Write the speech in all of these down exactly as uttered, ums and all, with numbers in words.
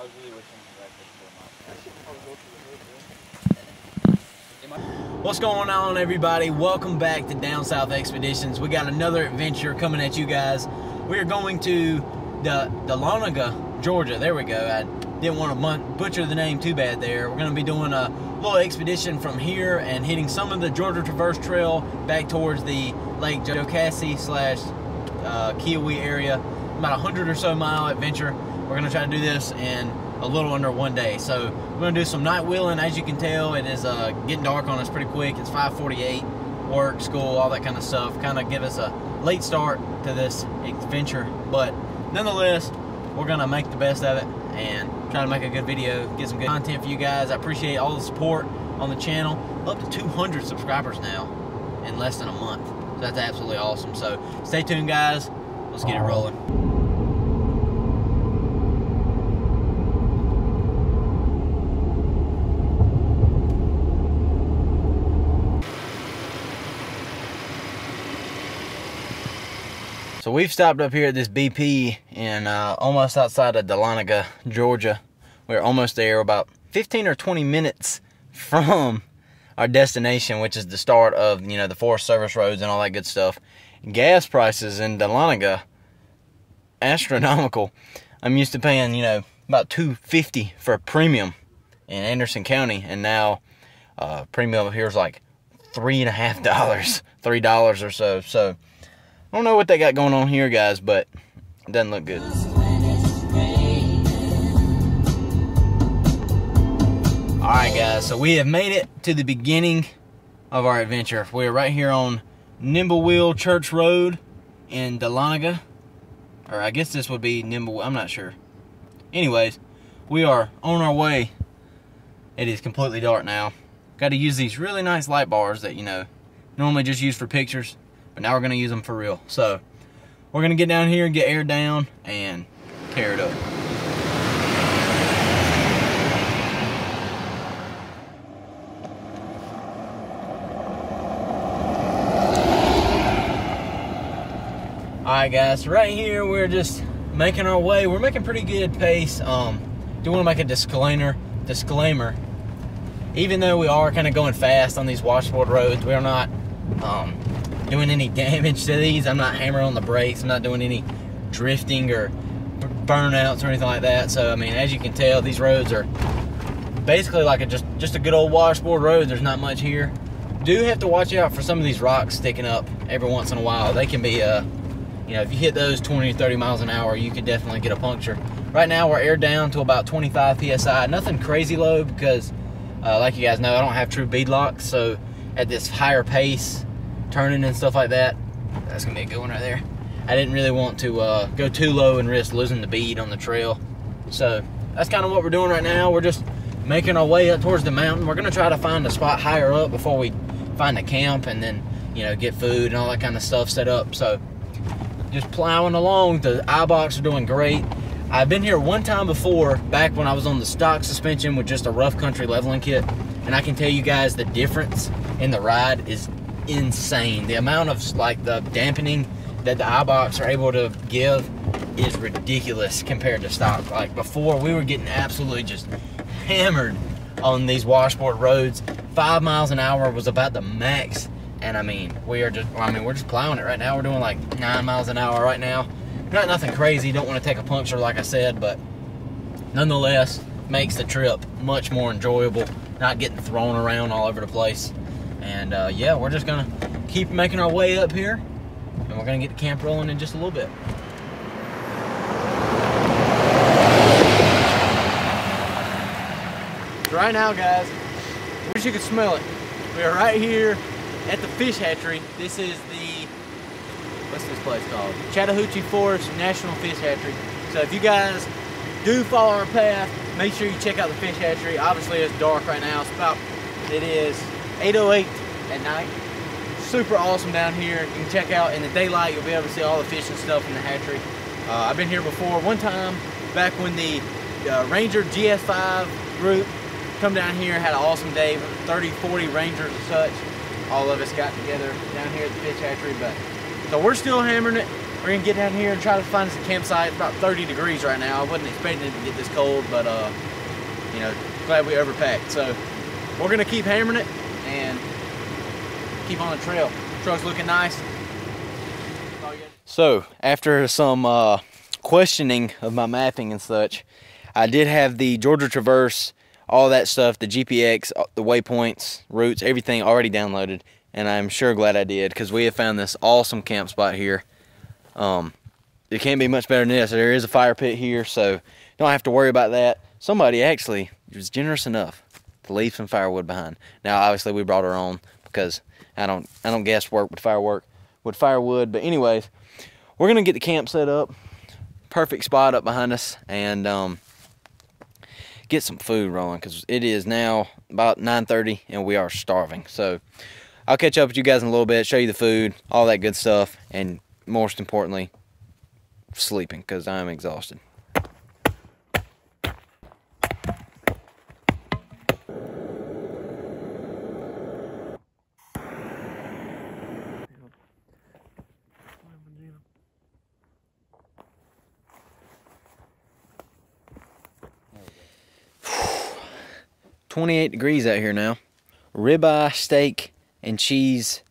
I was really wishing that I could film out. I should probably go through the hood, man. What's going on, everybody? Welcome back to Down South Expeditions. We got another adventure coming at you guys. We are going to the Dahlonega, Georgia. There we go. I didn't want to butcher the name too bad there. We're going to be doing a little expedition from here and hitting some of the Georgia Traverse Trail back towards the Lake Cassie slash uh, Kiowee area. About a hundred or so mile adventure. We're going to try to do this in a little under one day. So we're going to do some night wheeling. As you can tell, it is uh, getting dark on us pretty quick. It's five forty-eight, work, school, all that kind of stuff. Kind of give us a late start to this adventure. But nonetheless, we're going to make the best of it and try to make a good video, get some good content for you guys. I appreciate all the support on the channel. Up to two hundred subscribers now in less than a month. So that's absolutely awesome. So stay tuned, guys. Let's get it rolling. So we've stopped up here at this B P in uh, almost outside of Dahlonega, Georgia. We're almost there, about fifteen or twenty minutes from our destination, which is the start of, you know, the Forest Service roads and all that good stuff. Gas prices in Dahlonega, astronomical. I'm used to paying, you know, about two fifty for a premium in Anderson County, and now uh, premium here is like three and a half dollars, three dollars or so. So I don't know what they got going on here, guys, but it doesn't look good. All right, guys. So we have made it to the beginning of our adventure. We're right here on Nimblewheel Church Road in Dahlonega, or I guess this would be Nimble, I'm not sure. Anyways, we are on our way. It is completely dark now. Got to use these really nice light bars that, you know, normally just use for pictures, but now we're going to use them for real. So we're going to get down here and get air down and tear it up. Alright guys, so right here we're just making our way. We're making pretty good pace. Um, do want to make a disclaimer, disclaimer. Even though we are kind of going fast on these washboard roads, we are not um, doing any damage to these. I'm not hammering on the brakes. I'm not doing any drifting or burnouts or anything like that. So, I mean, as you can tell, these roads are basically like a just, just a good old washboard road. There's not much here. Do have to watch out for some of these rocks sticking up every once in a while. They can be... Uh, You know, if you hit those twenty, thirty miles an hour, you could definitely get a puncture. Right now, we're aired down to about twenty-five P S I. Nothing crazy low because, uh, like you guys know, I don't have true bead locks. So at this higher pace, turning and stuff like that, that's going to be a good one right there. I didn't really want to uh, go too low and risk losing the bead on the trail. So that's kind of what we're doing right now. We're just making our way up towards the mountain. We're going to try to find a spot higher up before we find a camp and then, you know, get food and all that kind of stuff set up. So... just plowing along. The Eibachs are doing great. I've been here one time before, back when I was on the stock suspension with just a rough country leveling kit, and I can tell you guys the difference in the ride is insane. The amount of like the dampening that the Eibachs are able to give is ridiculous compared to stock. Like before, we were getting absolutely just hammered on these washboard roads. Five miles an hour was about the max. And I mean, we are just, I mean, we're just plowing it right now. We're doing like nine miles an hour right now. Not nothing crazy. Don't want to take a puncture, like I said, but nonetheless, makes the trip much more enjoyable. Not getting thrown around all over the place. And uh, yeah, we're just going to keep making our way up here. And we're going to get the camp rolling in just a little bit. Right now, guys, I wish you could smell it. We are right here at the fish hatchery. This is the, what's this place called? Chattahoochee Forest National Fish Hatchery. So if you guys do follow our path, make sure you check out the fish hatchery. Obviously it's dark right now. It's about, it is eight oh eight at night. Super awesome down here. You can check out in the daylight. You'll be able to see all the fish and stuff in the hatchery. Uh, I've been here before. One time back when the uh, Ranger G S five group come down here, had an awesome day. thirty, forty Rangers and such. All of us got together down here at the fish hatchery, but so we're still hammering it. We're gonna get down here and try to find some campsite. It's about thirty degrees right now. I wasn't expecting it to get this cold, but uh, you know, glad we overpacked. So we're gonna keep hammering it and keep on the trail. Truck's looking nice. So after some uh, questioning of my mapping and such, I did have the Georgia Traverse, all that stuff, the G P X, the waypoints, routes, everything already downloaded, and I'm sure glad I did, because we have found this awesome camp spot here. Um, it can't be much better than this. There is a fire pit here, so don't have to worry about that. Somebody actually was generous enough to leave some firewood behind. Now, obviously, we brought our own because I don't, I don't guess work with firework with firewood. But anyways, we're gonna get the camp set up. Perfect spot up behind us, and um, get some food rolling, because it is now about nine thirty and we are starving. So I'll catch up with you guys in a little bit, show you the food, all that good stuff, and most importantly, sleeping, because I'm exhausted. twenty-eight degrees out here now. Ribeye steak and cheese,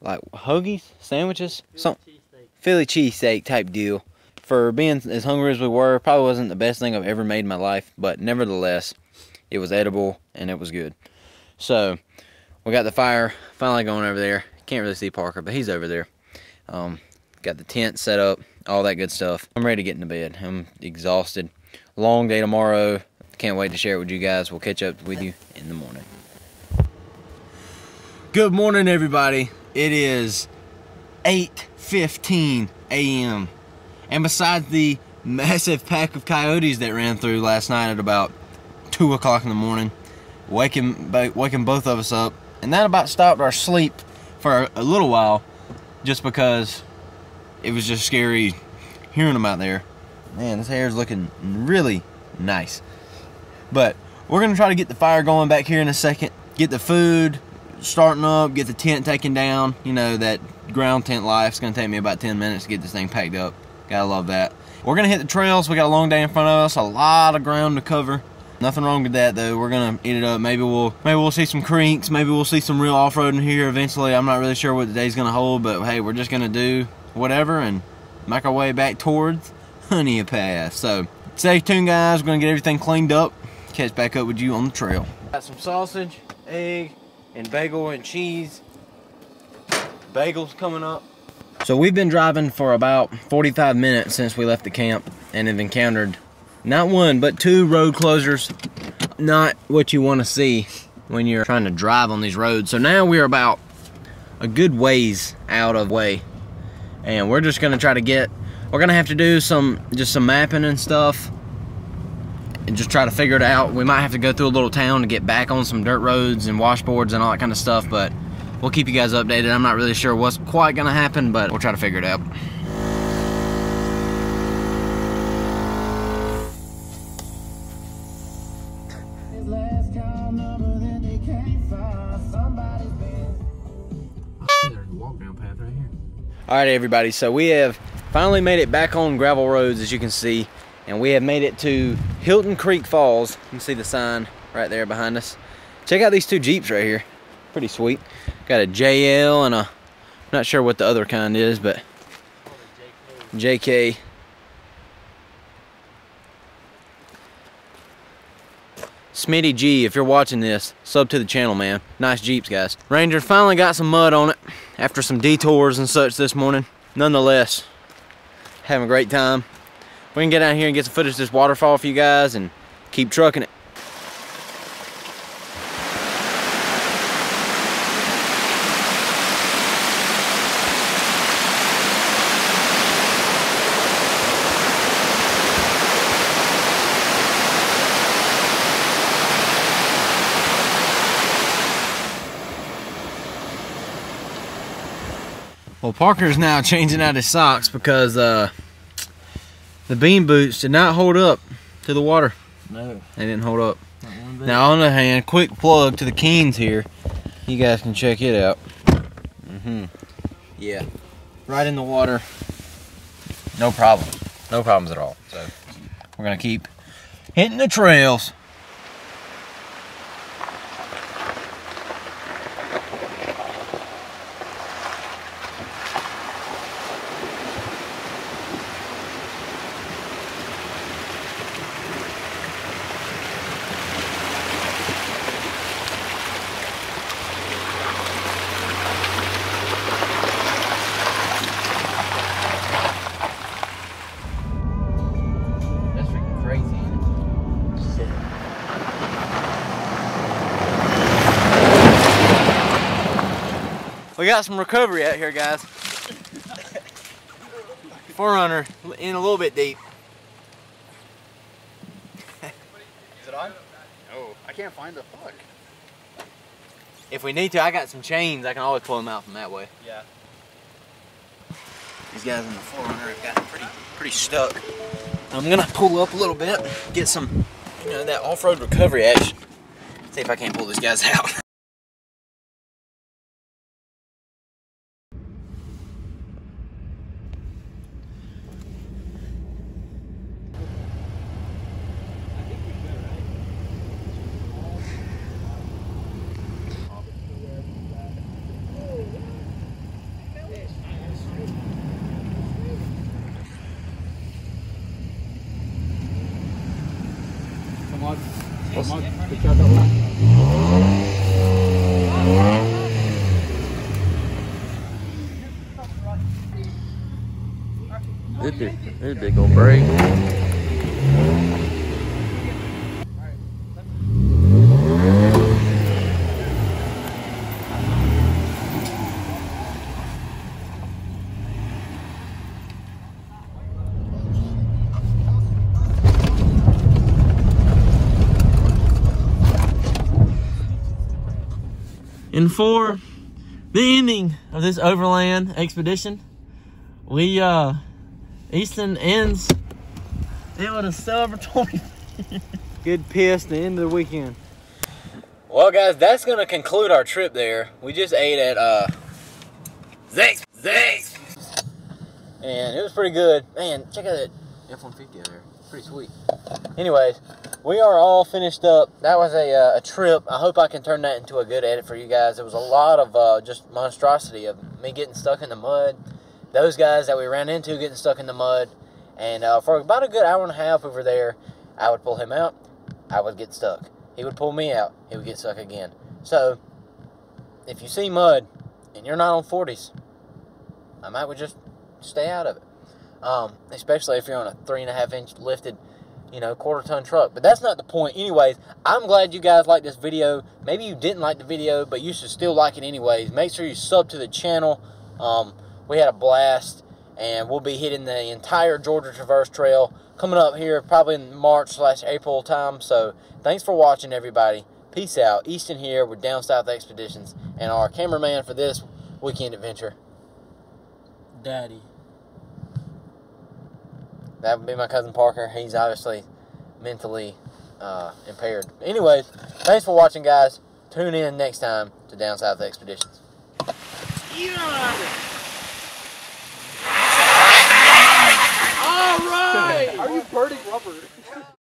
like hoagies, sandwiches, something. Philly cheesesteak type deal. For being as hungry as we were, probably wasn't the best thing I've ever made in my life, but nevertheless, it was edible and it was good. So we got the fire finally going over there. Can't really see Parker, but he's over there. Um, got the tent set up, all that good stuff. I'm ready to get into bed. I'm exhausted. Long day tomorrow. Can't wait to share it with you guys. We'll catch up with you in the morning. Good morning, everybody. It is eight fifteen A M and besides the massive pack of coyotes that ran through last night at about two o'clock in the morning, waking waking both of us up, and that about stopped our sleep for a little while, just because it was just scary hearing them out there. Man, this hair is looking really nice. But we're gonna try to get the fire going back here in a second, get the food starting up, get the tent taken down. You know, that ground tent life. It's gonna take me about ten minutes to get this thing packed up. Gotta love that. We're gonna hit the trails. We got a long day in front of us, a lot of ground to cover. Nothing wrong with that though. We're gonna eat it up. Maybe we'll maybe we'll see some creeks, maybe we'll see some real off-roading here eventually. I'm not really sure what the day's gonna hold, but hey, we're just gonna do whatever and make our way back towards Hiawassee Pass. So stay tuned, guys. We're gonna get everything cleaned up, catch back up with you on the trail. Got some sausage, egg, and bagel and cheese. Bagels coming up. So we've been driving for about forty-five minutes since we left the camp and have encountered not one but two road closures. Not what you want to see when you're trying to drive on these roads. So now we're about a good ways out of way, and we're just gonna try to get we're gonna have to do some just some mapping and stuff and just try to figure it out. We might have to go through a little town to get back on some dirt roads and washboards and all that kind of stuff, but we'll keep you guys updated. I'm not really sure what's quite gonna happen, but we'll try to figure it out. All right, everybody, so we have finally made it back on gravel roads, as you can see, and we have made it to Hilton Creek Falls. You can see the sign right there behind us. Check out these two Jeeps right here. Pretty sweet. Got a J L and a, I'm not sure what the other kind is, but J K. Smitty G, if you're watching this, sub to the channel, man. Nice Jeeps, guys. Ranger finally got some mud on it after some detours and such this morning. Nonetheless, having a great time. We can get out here and get some footage of this waterfall for you guys and keep trucking it. Well, Parker's now changing out his socks because uh, the bean boots did not hold up to the water. No. They didn't hold up. Now, on the other hand, quick plug to the Keens here. You guys can check it out. Mm-hmm. Yeah. Right in the water. No problem. No problems at all. So we're going to keep hitting the trails. We got some recovery out here, guys. Forerunner in a little bit deep. Is it on? No. I can't find the hook. If we need to, I got some chains. I can always pull them out from that way. Yeah. These guys in the Forerunner have gotten pretty, pretty stuck. I'm gonna pull up a little bit, get some, you know, that off-road recovery action. See if I can't pull these guys out. There's a big old break. And for the ending of this overland expedition, we uh Easton ends it with a celebratory good piss the end of the weekend. Well, guys, that's gonna conclude our trip there. We just ate at uh Zane's Zane's and it was pretty good. Man, check out that F one fifty out there. Pretty sweet. Anyways, we are all finished up. That was a, uh, a trip. I hope I can turn that into a good edit for you guys. It was a lot of uh, just monstrosity of me getting stuck in the mud. Those guys that we ran into getting stuck in the mud. And uh, for about a good hour and a half over there, I would pull him out. I would get stuck. He would pull me out. He would get stuck again. So, if you see mud and you're not on forties, I might would just stay out of it. Um, especially if you're on a three and a half inch lifted, you know, quarter ton truck. But that's not the point. Anyways, I'm glad you guys liked this video. Maybe you didn't like the video, but you should still like it anyways. Make sure you sub to the channel. Um... We had a blast, and we'll be hitting the entire Georgia Traverse Trail coming up here probably in March slash April time. So thanks for watching, everybody. Peace out. Easton here with Down South Expeditions, and our cameraman for this weekend adventure, Daddy. That would be my cousin Parker. He's obviously mentally uh, impaired. Anyways, thanks for watching, guys. Tune in next time to Down South Expeditions. Yeah. All right! Are you burning rubber?